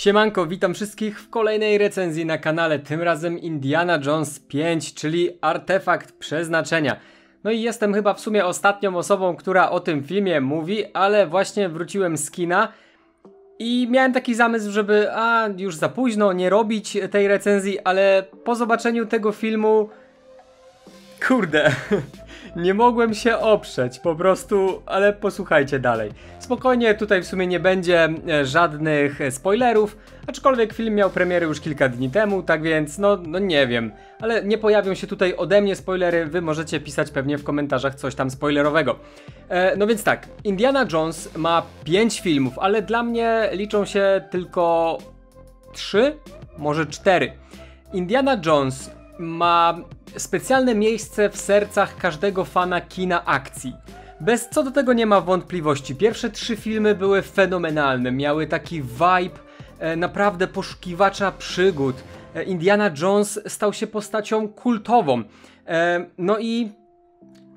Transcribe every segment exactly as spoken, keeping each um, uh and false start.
Siemanko, witam wszystkich w kolejnej recenzji na kanale, tym razem Indiana Jones pięć, czyli Artefakt Przeznaczenia. No i jestem chyba w sumie ostatnią osobą, która o tym filmie mówi, ale właśnie wróciłem z kina i miałem taki zamysł, żeby a już za późno nie robić tej recenzji, ale po zobaczeniu tego filmu, kurde, nie mogłem się oprzeć po prostu, ale posłuchajcie dalej. Spokojnie, tutaj w sumie nie będzie żadnych spoilerów, aczkolwiek film miał premierę już kilka dni temu, tak więc no, no nie wiem. Ale nie pojawią się tutaj ode mnie spoilery, wy możecie pisać pewnie w komentarzach coś tam spoilerowego. E, no więc tak, Indiana Jones ma pięć filmów, ale dla mnie liczą się tylko trzy, może cztery. Indiana Jones ma specjalne miejsce w sercach każdego fana kina akcji. Bez co do tego nie ma wątpliwości. Pierwsze trzy filmy były fenomenalne, miały taki vibe e, naprawdę poszukiwacza przygód. E, Indiana Jones stał się postacią kultową. E, no i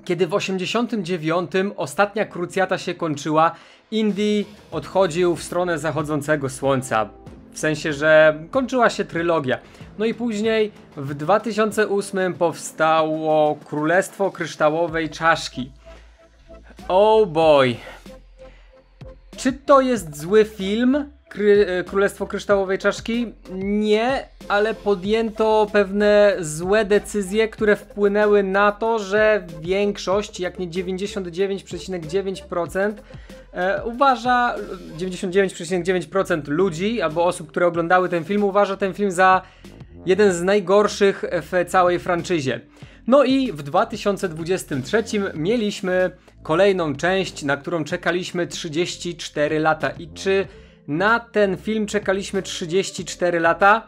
kiedy w osiemdziesiątym dziewiątym ostatnia krucjata się kończyła, Indy odchodził w stronę zachodzącego słońca. W sensie, że kończyła się trylogia. No i później w dwa tysiące ósmym powstało Królestwo Kryształowej Czaszki. Oh boy. Czy to jest zły film, Królestwo Kryształowej Czaszki? Nie, ale podjęto pewne złe decyzje, które wpłynęły na to, że większość, jak nie dziewięćdziesiąt dziewięć przecinek dziewięć procent e, uważa, dziewięćdziesiąt dziewięć przecinek dziewięć procent ludzi albo osób, które oglądały ten film, uważa ten film za jeden z najgorszych w całej franczyzie. No i w dwa tysiące dwudziestym trzecim mieliśmy kolejną część, na którą czekaliśmy trzydzieści cztery lata. I czy na ten film czekaliśmy trzydzieści cztery lata?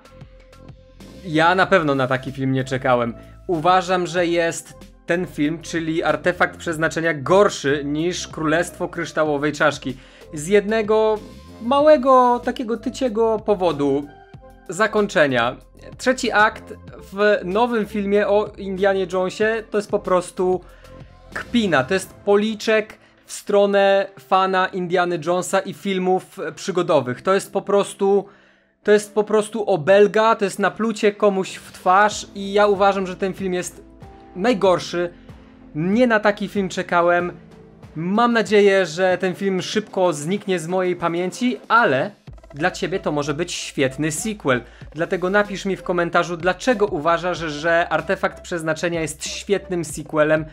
Ja na pewno na taki film nie czekałem. Uważam, że jest ten film, czyli Artefakt Przeznaczenia, gorszy niż Królestwo Kryształowej Czaszki. Z jednego małego, takiego tyciego powodu. Zakończenia. Trzeci akt w nowym filmie o Indianie Jonesie to jest po prostu kpina. To jest policzek w stronę fana Indiana Jonesa i filmów przygodowych. To jest po prostu, to jest po prostu obelga, to jest naplucie komuś w twarz i ja uważam, że ten film jest najgorszy. Nie na taki film czekałem. Mam nadzieję, że ten film szybko zniknie z mojej pamięci, ale dla ciebie to może być świetny sequel. Dlatego napisz mi w komentarzu, dlaczego uważasz, że Artefakt Przeznaczenia jest świetnym sequelem.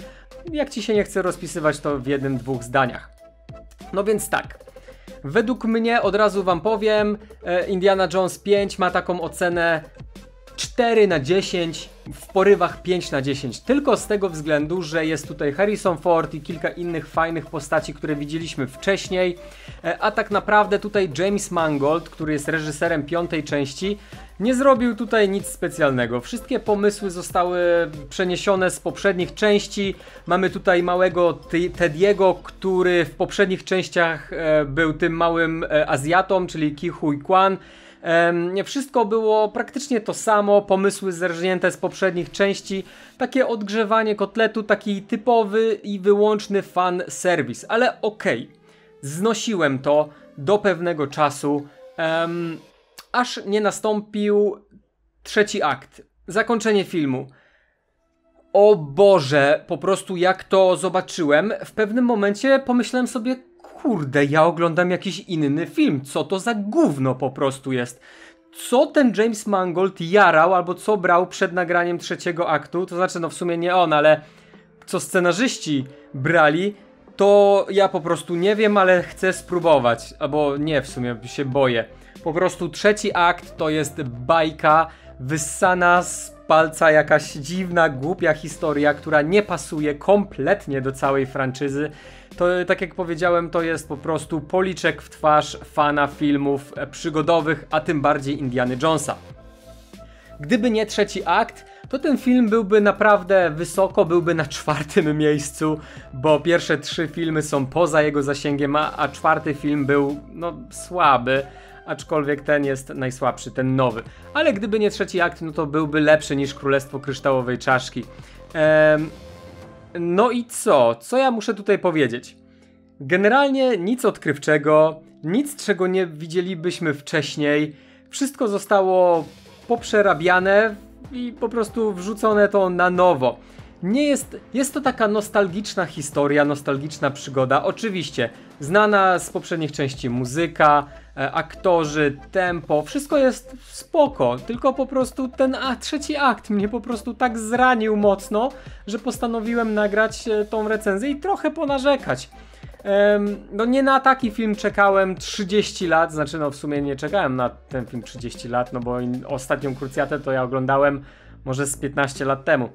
Jak ci się nie chce rozpisywać to w jednym, dwóch zdaniach. No więc tak. Według mnie, od razu wam powiem, Indiana Jones pięć ma taką ocenę cztery na dziesięć, w porywach pięć na dziesięć. Tylko z tego względu, że jest tutaj Harrison Ford i kilka innych fajnych postaci, które widzieliśmy wcześniej. A tak naprawdę tutaj James Mangold, który jest reżyserem piątej części, nie zrobił tutaj nic specjalnego. Wszystkie pomysły zostały przeniesione z poprzednich części. Mamy tutaj małego Tediego, który w poprzednich częściach był tym małym Azjatą, czyli Ki Huy Kwan. Wszystko było praktycznie to samo, pomysły zerżnięte z poprzednich części, takie odgrzewanie kotletu, taki typowy i wyłączny fan serwis, ale okej, okay, znosiłem to do pewnego czasu, um, aż nie nastąpił trzeci akt, zakończenie filmu. O Boże, po prostu jak to zobaczyłem, w pewnym momencie pomyślałem sobie, kurde, ja oglądam jakiś inny film, co to za gówno po prostu jest. Co ten James Mangold jarał, albo co brał przed nagraniem trzeciego aktu, to znaczy no w sumie nie on, ale co scenarzyści brali, to ja po prostu nie wiem, ale chcę spróbować, albo nie w sumie, się boję. Po prostu trzeci akt to jest bajka wyssana z palca, jakaś dziwna, głupia historia, która nie pasuje kompletnie do całej franczyzy. To, tak jak powiedziałem, to jest po prostu policzek w twarz fana filmów przygodowych, a tym bardziej Indiana Jonesa. Gdyby nie trzeci akt, to ten film byłby naprawdę wysoko, byłby na czwartym miejscu, bo pierwsze trzy filmy są poza jego zasięgiem, a, a czwarty film był, no, słaby. Aczkolwiek ten jest najsłabszy, ten nowy. Ale gdyby nie trzeci akt, no to byłby lepszy niż Królestwo Kryształowej Czaszki. Ehm, no i co? Co ja muszę tutaj powiedzieć? Generalnie nic odkrywczego, nic czego nie widzielibyśmy wcześniej. wszystko zostało poprzerabiane i po prostu wrzucone to na nowo. Nie jest, jest to taka nostalgiczna historia, nostalgiczna przygoda, oczywiście. Znana z poprzednich części muzyka, aktorzy, tempo, wszystko jest spoko, tylko po prostu ten a, trzeci akt mnie po prostu tak zranił mocno, że postanowiłem nagrać tą recenzję i trochę ponarzekać. Um, no nie na taki film czekałem trzydzieści lat, znaczy no w sumie nie czekałem na ten film trzydzieści lat, no bo ostatnią Krucjatę to ja oglądałem może z piętnaście lat temu.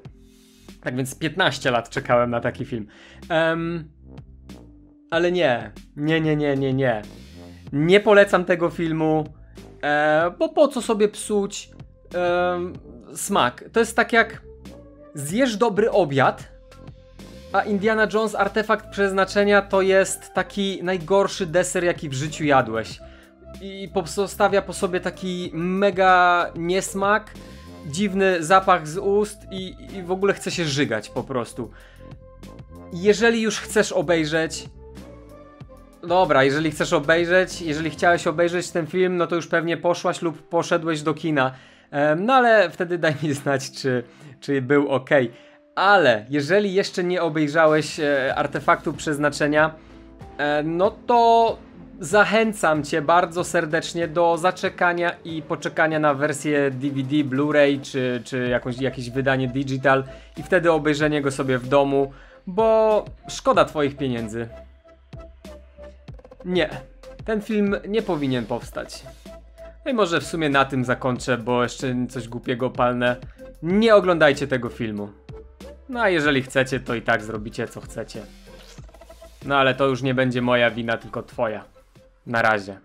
Tak więc piętnaście lat czekałem na taki film. Um, ale nie, nie, nie, nie, nie, nie. Nie polecam tego filmu, e, bo po co sobie psuć e, smak. To jest tak jak zjesz dobry obiad, a Indiana Jones Artefakt Przeznaczenia to jest taki najgorszy deser, jaki w życiu jadłeś. I pozostawia po sobie taki mega niesmak, dziwny zapach z ust i, i w ogóle chce się żygać po prostu. Jeżeli już chcesz obejrzeć... Dobra, jeżeli chcesz obejrzeć, jeżeli chciałeś obejrzeć ten film, no to już pewnie poszłaś lub poszedłeś do kina. No ale wtedy daj mi znać, czy, czy był ok. Ale jeżeli jeszcze nie obejrzałeś Artefaktu Przeznaczenia, no to zachęcam cię bardzo serdecznie do zaczekania i poczekania na wersję D V D, Blu-ray czy, czy jakąś, jakieś wydanie digital i wtedy obejrzenie go sobie w domu, bo szkoda twoich pieniędzy. Nie, ten film nie powinien powstać. No i może w sumie na tym zakończę, bo jeszcze coś głupiego palnę. Nie oglądajcie tego filmu. No a jeżeli chcecie, to i tak zrobicie co chcecie. No ale to już nie będzie moja wina, tylko twoja. Na razie.